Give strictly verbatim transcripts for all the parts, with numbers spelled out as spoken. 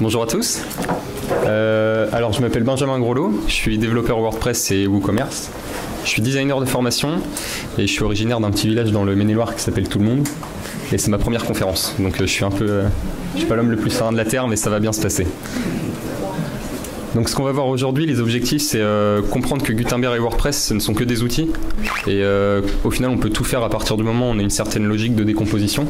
Bonjour à tous. Euh, alors je m'appelle Benjamin Groslot, je suis développeur WordPress et WooCommerce. Je suis designer de formation et je suis originaire d'un petit village dans le Maine-et-Loire qui s'appelle Tout-le-Monde. Et c'est ma première conférence, donc je suis un peu, je suis pas l'homme le plus serein de la Terre, mais ça va bien se passer. Donc ce qu'on va voir aujourd'hui, les objectifs, c'est euh, comprendre que Gutenberg et WordPress, ce ne sont que des outils. Et euh, au final, on peut tout faire à partir du moment où on a une certaine logique de décomposition.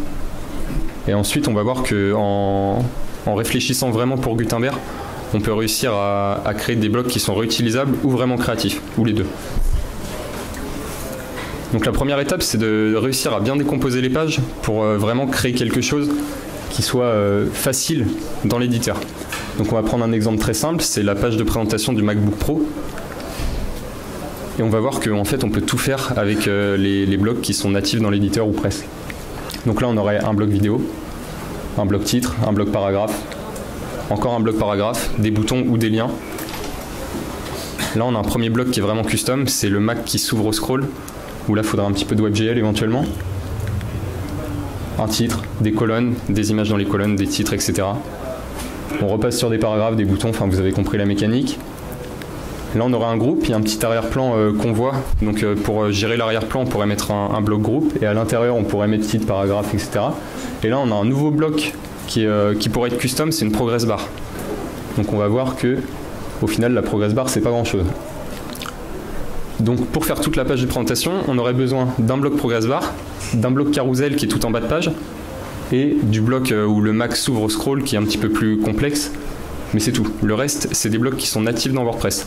Et ensuite, on va voir qu'en en, en réfléchissant vraiment pour Gutenberg, on peut réussir à, à créer des blocs qui sont réutilisables ou vraiment créatifs, ou les deux. Donc la première étape, c'est de réussir à bien décomposer les pages pour euh, vraiment créer quelque chose qui soit euh, facile dans l'éditeur. Donc on va prendre un exemple très simple, c'est la page de présentation du MacBook Pro. Et on va voir qu'en fait on peut tout faire avec euh, les, les blocs qui sont natifs dans l'éditeur ou presque. Donc là on aurait un bloc vidéo, un bloc titre, un bloc paragraphe, encore un bloc paragraphe, des boutons ou des liens. Là on a un premier bloc qui est vraiment custom, c'est le Mac qui s'ouvre au scroll, où là il faudra un petit peu de WebGL éventuellement. Un titre, des colonnes, des images dans les colonnes, des titres, et cetera. On repasse sur des paragraphes, des boutons, enfin vous avez compris la mécanique. Là on aura un groupe, il y a un petit arrière-plan euh, qu'on voit, donc euh, pour gérer l'arrière-plan on pourrait mettre un, un bloc groupe, et à l'intérieur on pourrait mettre titre, paragraphe, et cetera. Et là on a un nouveau bloc qui, euh, qui pourrait être custom, c'est une progress bar. Donc on va voir que au final la progress bar c'est pas grand chose. Donc pour faire toute la page de présentation, on aurait besoin d'un bloc progress bar, d'un bloc carousel qui est tout en bas de page, et du bloc où le Mac s'ouvre au scroll qui est un petit peu plus complexe, mais c'est tout. Le reste, c'est des blocs qui sont natifs dans WordPress.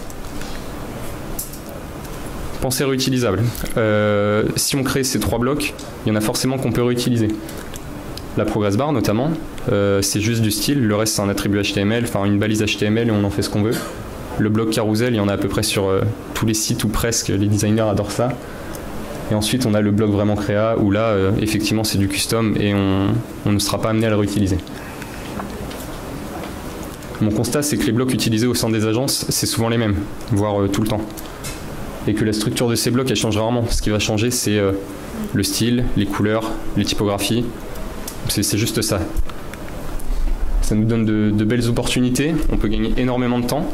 Pensez réutilisable. Euh, si on crée ces trois blocs, il y en a forcément qu'on peut réutiliser. La progress bar notamment, euh, c'est juste du style, le reste c'est un attribut H T M L, enfin une balise H T M L et on en fait ce qu'on veut. Le bloc carousel, il y en a à peu près sur euh, tous les sites ou presque, les designers adorent ça. Et ensuite, on a le bloc vraiment créa, où là, euh, effectivement, c'est du custom et on, on ne sera pas amené à le réutiliser. Mon constat, c'est que les blocs utilisés au sein des agences, c'est souvent les mêmes, voire euh, tout le temps. Et que la structure de ces blocs, elle change rarement. Ce qui va changer, c'est euh, le style, les couleurs, les typographies. C'est juste ça. Ça nous donne de, de belles opportunités. On peut gagner énormément de temps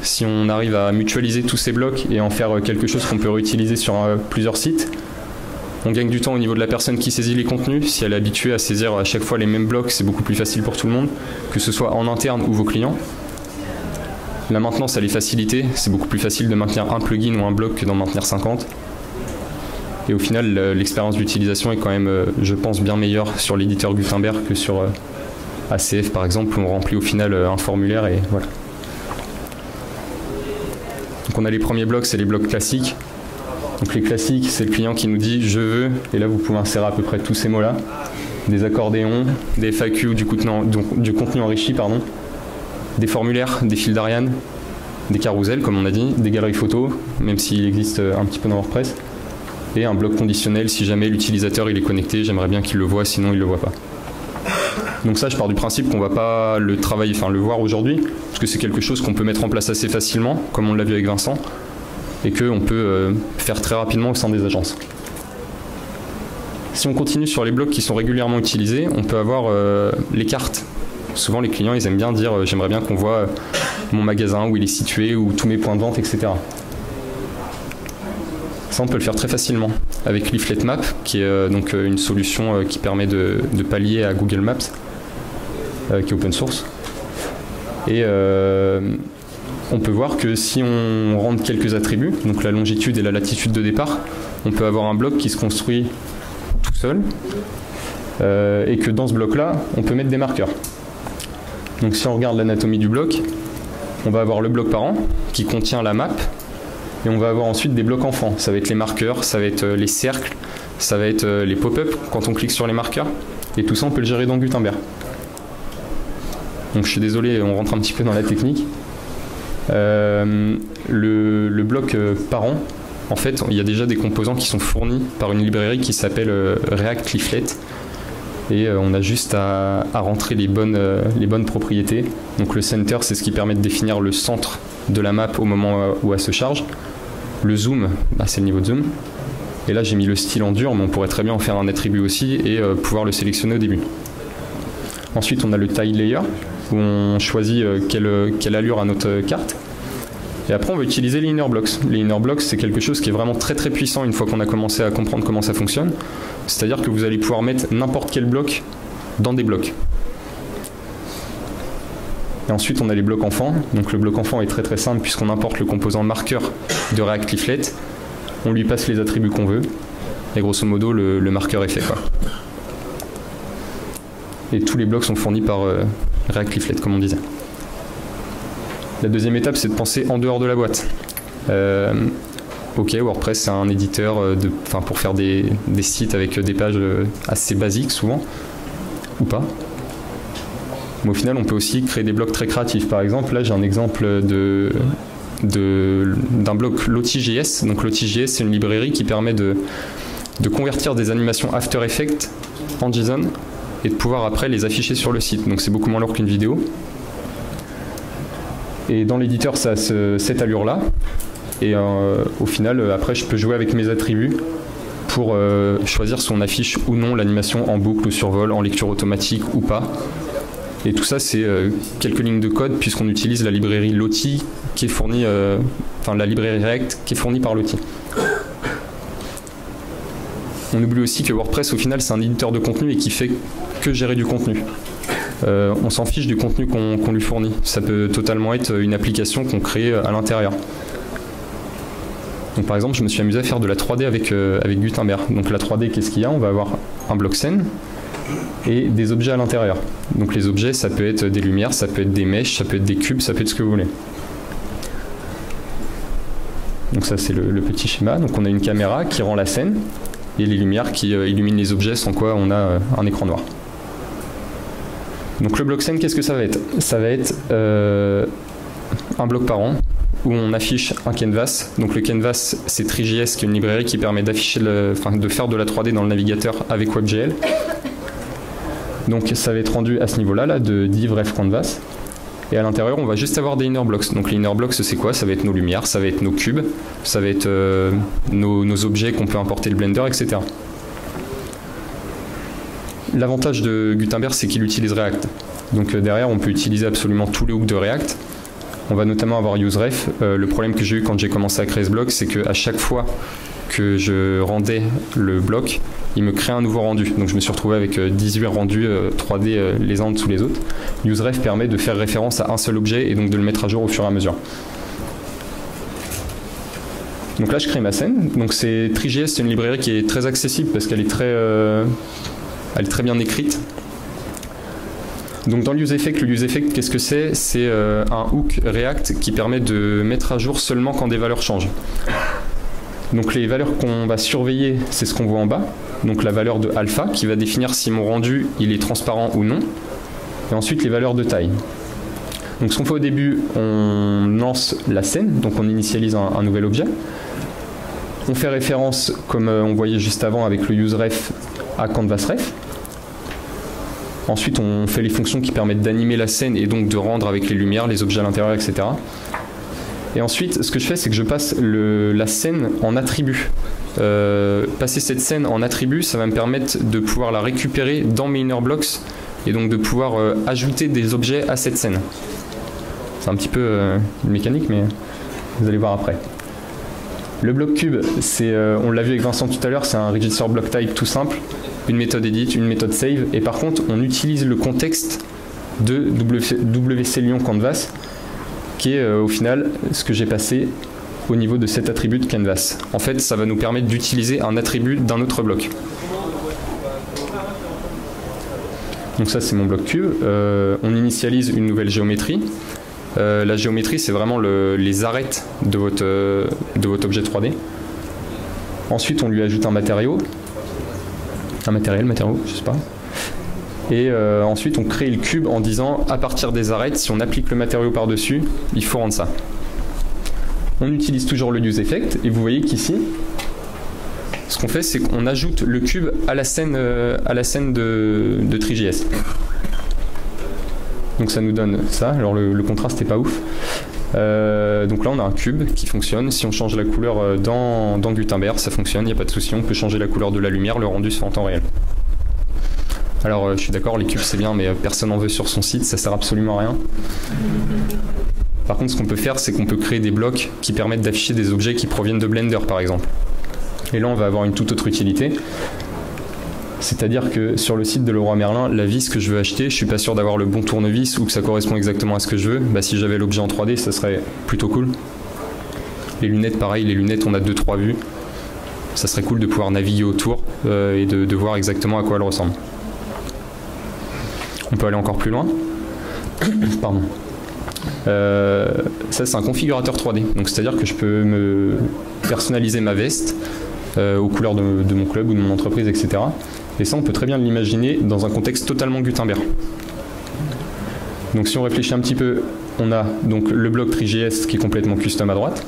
si on arrive à mutualiser tous ces blocs et en faire quelque chose qu'on peut réutiliser sur plusieurs sites. On gagne du temps au niveau de la personne qui saisit les contenus. Si elle est habituée à saisir à chaque fois les mêmes blocs, c'est beaucoup plus facile pour tout le monde, que ce soit en interne ou vos clients. La maintenance, elle est facilitée. C'est beaucoup plus facile de maintenir un plugin ou un bloc que d'en maintenir cinquante. Et au final, l'expérience d'utilisation est quand même, je pense, bien meilleure sur l'éditeur Gutenberg que sur A C F, par exemple, où on remplit au final un formulaire et voilà. Donc on a les premiers blocs, c'est les blocs classiques. Donc les classiques, c'est le client qui nous dit « je veux », et là vous pouvez insérer à peu près tous ces mots-là. Des accordéons, des F A Q, du contenu, du contenu enrichi, pardon. Des formulaires, des fils d'Ariane, des carousels, comme on a dit, des galeries photos, même s'il existe un petit peu dans WordPress. Et un bloc conditionnel, si jamais l'utilisateur il est connecté, j'aimerais bien qu'il le voit, sinon il ne le voit pas. Donc ça, je pars du principe qu'on ne va pas le travailler, enfin le voir aujourd'hui, parce que c'est quelque chose qu'on peut mettre en place assez facilement, comme on l'a vu avec Vincent, et qu'on peut euh, faire très rapidement au sein des agences. Si on continue sur les blocs qui sont régulièrement utilisés, on peut avoir euh, les cartes. Souvent les clients, ils aiment bien dire euh, « j'aimerais bien qu'on voit euh, mon magasin, où il est situé, ou tous mes points de vente, et cetera » Ça, on peut le faire très facilement avec Leaflet Map, qui est euh, donc euh, une solution euh, qui permet de, de pallier à Google Maps, euh, qui est open source. Et euh, on peut voir que si on rentre quelques attributs, donc la longitude et la latitude de départ, on peut avoir un bloc qui se construit tout seul, euh, et que dans ce bloc-là, on peut mettre des marqueurs. Donc si on regarde l'anatomie du bloc, on va avoir le bloc parent qui contient la map. Et on va avoir ensuite des blocs enfants. Ça va être les marqueurs, ça va être les cercles, ça va être les pop-up quand on clique sur les marqueurs. Et tout ça, on peut le gérer dans Gutenberg. Donc je suis désolé, on rentre un petit peu dans la technique. Euh, le, le bloc parent, en fait, il y a déjà des composants qui sont fournis par une librairie qui s'appelle React Leaflet. Et on a juste à, à rentrer les bonnes, les bonnes propriétés. Donc le center, c'est ce qui permet de définir le centre de la map au moment où elle se charge. Le zoom, bah c'est le niveau de zoom. Et là j'ai mis le style en dur, mais on pourrait très bien en faire un attribut aussi et euh, pouvoir le sélectionner au début. Ensuite on a le tile layer, où on choisit quelle, quelle allure à notre carte. Et après, on va utiliser les inner blocks. Les inner blocks, c'est quelque chose qui est vraiment très très puissant une fois qu'on a commencé à comprendre comment ça fonctionne. C'est-à-dire que vous allez pouvoir mettre n'importe quel bloc dans des blocs. Et ensuite, on a les blocs enfants. Donc le bloc enfant est très très simple puisqu'on importe le composant marqueur de React Leaflet. On lui passe les attributs qu'on veut. Et grosso modo, le, le marqueur est fait, quoi. Et tous les blocs sont fournis par euh, React Leaflet, comme on disait. La deuxième étape, c'est de penser en dehors de la boîte. Euh, ok, WordPress, c'est un éditeur de, enfin, pour faire des, des sites avec des pages assez basiques, souvent, ou pas. Mais au final, on peut aussi créer des blocs très créatifs. Par exemple, là, j'ai un exemple de, de, d'un bloc Lottie J S. Donc, Lottie J S, c'est une librairie qui permet de, de convertir des animations After Effects en JSON et de pouvoir après les afficher sur le site. Donc, c'est beaucoup moins lourd qu'une vidéo. Et dans l'éditeur, ça a ce, cette allure-là. Et euh, au final, euh, après, je peux jouer avec mes attributs pour euh, choisir si on affiche ou non l'animation en boucle ou survol, en lecture automatique ou pas. Et tout ça, c'est euh, quelques lignes de code puisqu'on utilise la librairie Lottie qui est fournie, euh, enfin la librairie React qui est fournie par Lottie. On oublie aussi que WordPress, au final, c'est un éditeur de contenu et qui fait que gérer du contenu. Euh, on s'en fiche du contenu qu'on qu'on lui fournit. Ça peut totalement être une application qu'on crée à l'intérieur. Donc par exemple, je me suis amusé à faire de la trois D avec, euh, avec Gutenberg. Donc la trois D, qu'est-ce qu'il y a? On va avoir un bloc scène et des objets à l'intérieur. Donc les objets, ça peut être des lumières, ça peut être des mèches, ça peut être des cubes, ça peut être ce que vous voulez. Donc ça, c'est le, le petit schéma. Donc on a une caméra qui rend la scène et les lumières qui euh, illuminent les objets, sans quoi on a euh, un écran noir. Donc le bloc scène, qu'est-ce que ça va être? Ça va être euh, un bloc par an où on affiche un canvas. Donc le canvas, c'est Three.js qui est une librairie qui permet d'afficher, enfin, de faire de la trois D dans le navigateur avec WebGL. Donc ça va être rendu à ce niveau-là, là, de div ref canvas. Et à l'intérieur, on va juste avoir des inner blocks. Donc les inner blocks, c'est quoi? Ça va être nos lumières, ça va être nos cubes, ça va être euh, nos, nos objets qu'on peut importer de Blender, et cetera. L'avantage de Gutenberg, c'est qu'il utilise React. Donc euh, derrière, on peut utiliser absolument tous les hooks de React. On va notamment avoir useRef. Euh, le problème que j'ai eu quand j'ai commencé à créer ce bloc, c'est qu'à chaque fois que je rendais le bloc, il me créait un nouveau rendu. Donc je me suis retrouvé avec euh, dix-huit rendus euh, trois D euh, les uns en dessous les autres. useRef permet de faire référence à un seul objet et donc de le mettre à jour au fur et à mesure. Donc là, je crée ma scène. Donc c'est Three.js, c'est une librairie qui est très accessible parce qu'elle est très... Euh, Elle est très bien écrite. Donc dans le useEffect, le useEffect, qu'est-ce que c'est? C'est euh, un hook React qui permet de mettre à jour seulement quand des valeurs changent. Donc les valeurs qu'on va surveiller, c'est ce qu'on voit en bas. Donc la valeur de alpha qui va définir si mon rendu il est transparent ou non. Et ensuite les valeurs de taille. Donc ce qu'on fait au début, on lance la scène, donc on initialise un, un nouvel objet. On fait référence, comme euh, on voyait juste avant avec le useRef, à CanvasRef. Ensuite, on fait les fonctions qui permettent d'animer la scène et donc de rendre avec les lumières, les objets à l'intérieur, et cetera. Et ensuite, ce que je fais, c'est que je passe le, la scène en attribut. Euh, passer cette scène en attribut, ça va me permettre de pouvoir la récupérer dans mes inner blocks et donc de pouvoir euh, ajouter des objets à cette scène. C'est un petit peu euh, une mécanique, mais vous allez voir après. Le bloc cube, c'est, euh, on l'a vu avec Vincent tout à l'heure, c'est un register block type tout simple, une méthode edit, une méthode save, et par contre, on utilise le contexte de W C Lyon Canvas, qui est euh, au final ce que j'ai passé au niveau de cet attribut de Canvas. En fait, ça va nous permettre d'utiliser un attribut d'un autre bloc. Donc ça, c'est mon bloc cube. Euh, on initialise une nouvelle géométrie. Euh, la géométrie, c'est vraiment le, les arêtes de votre, euh, de votre objet trois D. Ensuite, on lui ajoute un matériau. Un matériel, matériau, je sais pas. Et euh, ensuite, on crée le cube en disant, à partir des arêtes, si on applique le matériau par-dessus, il faut rendre ça. On utilise toujours le useEffect, et vous voyez qu'ici, ce qu'on fait, c'est qu'on ajoute le cube à la scène, euh, à la scène de, de Three.js. Donc ça nous donne ça, alors le, le contraste n'est pas ouf. Euh, donc là on a un cube qui fonctionne, si on change la couleur dans, dans Gutenberg, ça fonctionne, il n'y a pas de souci, on peut changer la couleur de la lumière, le rendu se fait en temps réel. Alors, je suis d'accord, les cubes c'est bien, mais personne n'en veut sur son site, ça sert absolument à rien. Par contre, ce qu'on peut faire, c'est qu'on peut créer des blocs qui permettent d'afficher des objets qui proviennent de Blender, par exemple. Et là, on va avoir une toute autre utilité. C'est-à-dire que sur le site de Leroy Merlin, la vis que je veux acheter, je suis pas sûr d'avoir le bon tournevis ou que ça correspond exactement à ce que je veux. Bah, si j'avais l'objet en trois D, ça serait plutôt cool. Les lunettes, pareil, les lunettes, on a deux trois vues. Ça serait cool de pouvoir naviguer autour euh, et de, de voir exactement à quoi elles ressemblent. On peut aller encore plus loin. Pardon. Euh, ça, c'est un configurateur trois D. Donc, c'est-à-dire que je peux me personnaliser ma veste euh, aux couleurs de, de mon club ou de mon entreprise, et cetera. Et ça, on peut très bien l'imaginer dans un contexte totalement Gutenberg. Donc, si on réfléchit un petit peu, on a donc le bloc Three.js qui est complètement custom à droite.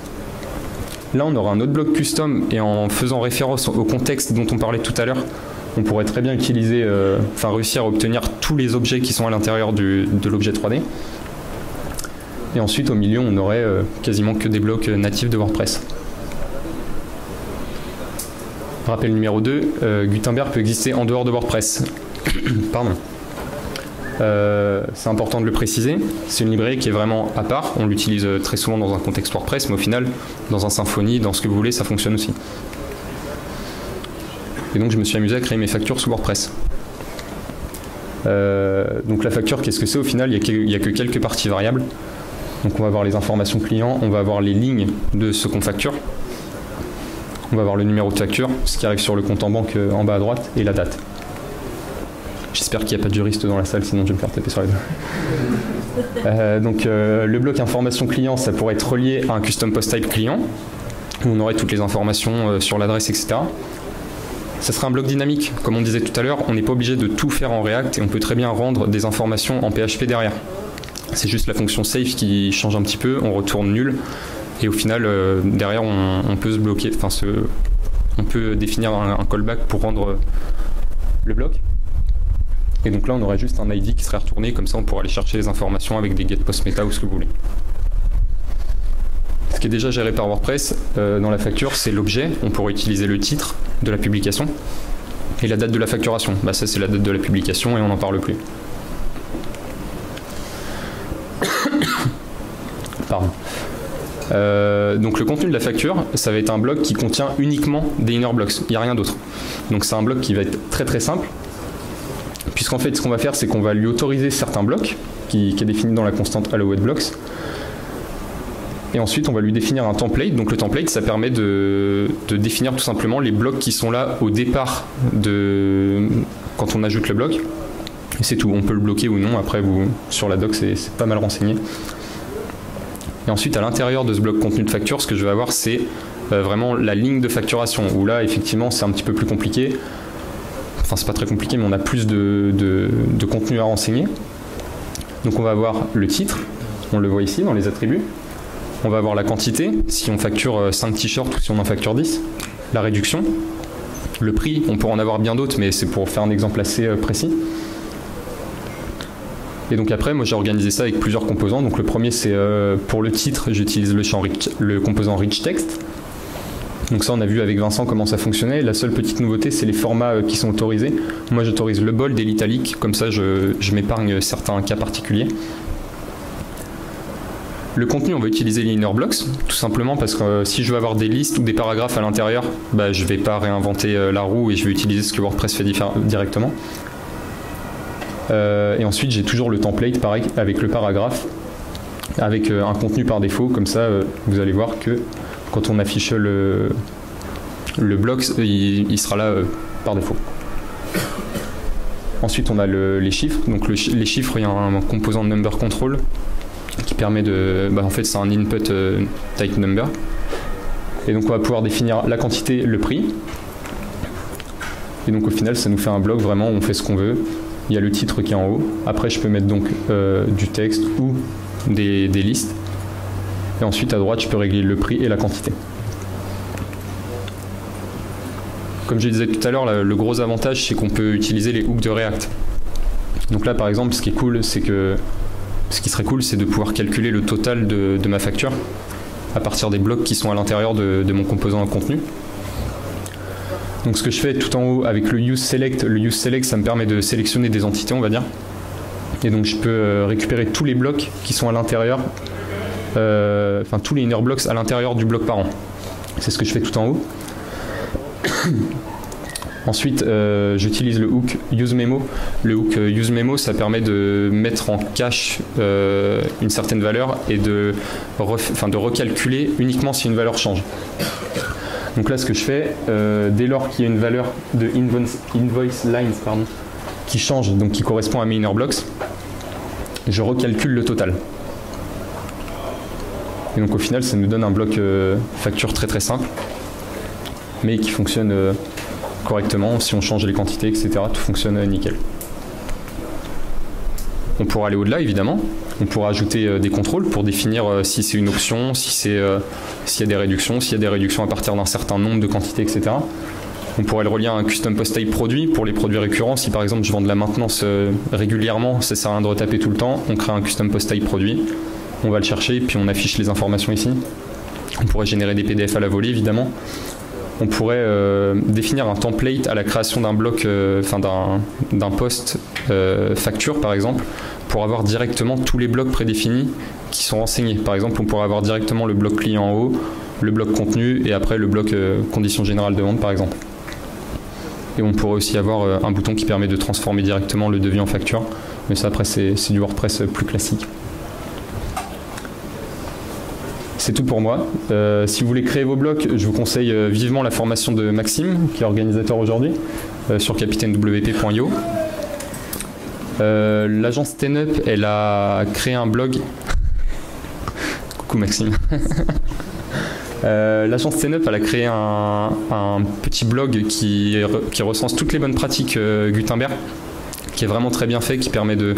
Là, on aura un autre bloc custom et en faisant référence au contexte dont on parlait tout à l'heure, on pourrait très bien utiliser, euh, enfin réussir à obtenir tous les objets qui sont à l'intérieur de l'objet trois D. Et ensuite, au milieu, on aurait euh, quasiment que des blocs euh, natifs de WordPress. Rappel numéro deux, euh, Gutenberg peut exister en dehors de WordPress. Pardon. Euh, c'est important de le préciser. C'est une librairie qui est vraiment à part. On l'utilise très souvent dans un contexte WordPress, mais au final, dans un Symfony, dans ce que vous voulez, ça fonctionne aussi. Et donc je me suis amusé à créer mes factures sous WordPress. Euh, donc la facture, qu'est-ce que c'est au final? Il n'y a, a que quelques parties variables. Donc on va avoir les informations clients, on va avoir les lignes de ce qu'on facture. On va avoir le numéro de facture, ce qui arrive sur le compte en banque en bas à droite, et la date. J'espère qu'il n'y a pas de juriste dans la salle, sinon je vais me faire taper sur les doigts. Euh, donc euh, le bloc information client, ça pourrait être relié à un custom post type client, où on aurait toutes les informations euh, sur l'adresse, et cetera. Ça sera un bloc dynamique. Comme on disait tout à l'heure, on n'est pas obligé de tout faire en React et on peut très bien rendre des informations en P H P derrière. C'est juste la fonction save qui change un petit peu, on retourne nul et au final, euh, derrière, on, on peut se bloquer, enfin, se, on peut définir un, un callback pour rendre euh, le bloc. Et donc là, on aurait juste un I D qui serait retourné, comme ça, on pourra aller chercher les informations avec des get post meta ou ce que vous voulez. Ce qui est déjà géré par WordPress euh, dans la facture, c'est l'objet. On pourrait utiliser le titre de la publication et la date de la facturation. Bah, ça, c'est la date de la publication et on n'en parle plus. Pardon. Euh, donc le contenu de la facture, ça va être un bloc qui contient uniquement des inner blocks. Il n'y a rien d'autre. Donc c'est un bloc qui va être très très simple, puisqu'en fait ce qu'on va faire, c'est qu'on va lui autoriser certains blocs qui, qui est défini dans la constante allowedBlocks. Et ensuite, on va lui définir un template. Donc le template, ça permet de, de définir tout simplement les blocs qui sont là au départ de quand on ajoute le bloc. Et c'est tout. On peut le bloquer ou non. Après, vous, sur la doc, c'est pas mal renseigné. Et ensuite, à l'intérieur de ce bloc contenu de facture, ce que je vais avoir, c'est euh, vraiment la ligne de facturation. Où là, effectivement, c'est un petit peu plus compliqué. Enfin, c'est pas très compliqué, mais on a plus de, de, de contenu à renseigner. Donc on va avoir le titre. On le voit ici dans les attributs. On va avoir la quantité, si on facture cinq t-shirts ou si on en facture dix. La réduction. Le prix, on peut en avoir bien d'autres, mais c'est pour faire un exemple assez précis. Et donc après, moi j'ai organisé ça avec plusieurs composants. Donc le premier, c'est euh, pour le titre, j'utilise le champ rich, le composant rich text. Donc ça, on a vu avec Vincent comment ça fonctionnait. La seule petite nouveauté, c'est les formats qui sont autorisés. Moi, j'autorise le bold et l'italique, comme ça je, je m'épargne certains cas particuliers. Le contenu, on va utiliser les inner blocks, tout simplement parce que euh, si je veux avoir des listes ou des paragraphes à l'intérieur, bah, je ne vais pas réinventer euh, la roue et je vais utiliser ce que WordPress fait directement. Euh, et ensuite, j'ai toujours le template, pareil, avec le paragraphe, avec euh, un contenu par défaut. Comme ça, euh, vous allez voir que quand on affiche le, le bloc, il, il sera là euh, par défaut. Ensuite, on a le, les chiffres. Donc le, les chiffres, il y a un, un composant de number control qui permet de... Bah en fait, c'est un input euh, type number. Et donc, on va pouvoir définir la quantité, le prix. Et donc, au final, ça nous fait un bloc vraiment où on fait ce qu'on veut. Il y a le titre qui est en haut. Après, je peux mettre donc euh, du texte ou des, des listes. Et ensuite, à droite, je peux régler le prix et la quantité. Comme je disais tout à l'heure, le gros avantage, c'est qu'on peut utiliser les hooks de React. Donc là, par exemple, ce qui est cool, c'est que... Ce qui serait cool, c'est de pouvoir calculer le total de, de ma facture à partir des blocs qui sont à l'intérieur de, de mon composant à contenu. Donc ce que je fais tout en haut avec le use select, le use select ça me permet de sélectionner des entités on va dire. Et donc je peux récupérer tous les blocs qui sont à l'intérieur, euh, enfin tous les inner blocks à l'intérieur du bloc parent. C'est ce que je fais tout en haut. Ensuite euh, j'utilise le hook useMemo. Le hook useMemo ça permet de mettre en cache euh, une certaine valeur et de, ref... enfin, de recalculer uniquement si une valeur change. Donc là ce que je fais, euh, dès lors qu'il y a une valeur de invoice, invoice lines pardon, qui change, donc qui correspond à mes inner blocks, je recalcule le total. Et donc au final ça nous donne un bloc euh, facture très très simple, mais qui fonctionne euh, correctement, si on change les quantités, et cetera. Tout fonctionne nickel. On pourra aller au-delà, évidemment. On pourra ajouter euh, des contrôles pour définir euh, si c'est une option, si c'est, euh, s'il y a des réductions, s'il y a des réductions à partir d'un certain nombre de quantités, et cetera. On pourrait le relier à un custom post type produit pour les produits récurrents. Si par exemple je vends de la maintenance euh, régulièrement, ça sert à rien de retaper tout le temps. On crée un custom post type produit, on va le chercher, puis on affiche les informations ici. On pourrait générer des P D F à la volée, évidemment. On pourrait euh, définir un template à la création d'un bloc, enfin euh, d'un post euh, facture par exemple, pour avoir directement tous les blocs prédéfinis qui sont renseignés. Par exemple, on pourrait avoir directement le bloc client en haut, le bloc contenu et après le bloc euh, conditions générales de vente par exemple. Et on pourrait aussi avoir euh, un bouton qui permet de transformer directement le devis en facture, mais ça après c'est du WordPress plus classique. C'est tout pour moi. Euh, si vous voulez créer vos blocs, je vous conseille vivement la formation de Maxime, qui est organisateur aujourd'hui, euh, sur capitaine w p point i o. Euh, L'agence Tenup, elle a créé un blog. Coucou Maxime. euh, L'agence Tenup, elle a créé un, un petit blog qui, re, qui recense toutes les bonnes pratiques euh, Gutenberg, qui est vraiment très bien fait, qui permet de,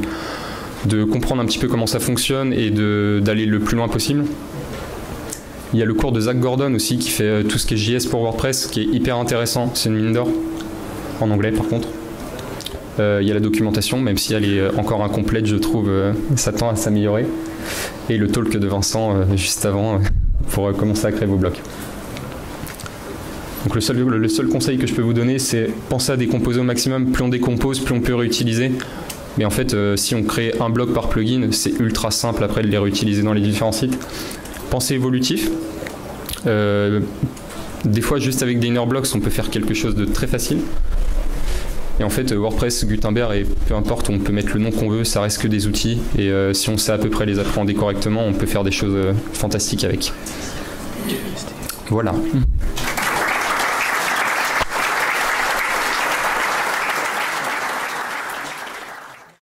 de comprendre un petit peu comment ça fonctionne et d'aller le plus loin possible. Il y a le cours de Zach Gordon aussi qui fait tout ce qui est J S pour WordPress, qui est hyper intéressant, c'est une mine d'or, en anglais par contre. Euh, il y a la documentation, même si elle est encore incomplète, je trouve, euh, ça tend à s'améliorer. Et le talk de Vincent euh, juste avant euh, pour euh, commencer à créer vos blocs. Donc le seul, le seul conseil que je peux vous donner, c'est penser à décomposer au maximum, plus on décompose, plus on peut réutiliser. Mais en fait, euh, si on crée un bloc par plugin, c'est ultra simple après de les réutiliser dans les différents sites. Pensez évolutif. Euh, des fois, juste avec des inner blocks, on peut faire quelque chose de très facile. Et en fait, WordPress, Gutenberg, et peu importe, on peut mettre le nom qu'on veut, ça reste que des outils. Et euh, si on sait à peu près les appréhender correctement, on peut faire des choses euh, fantastiques avec. Voilà.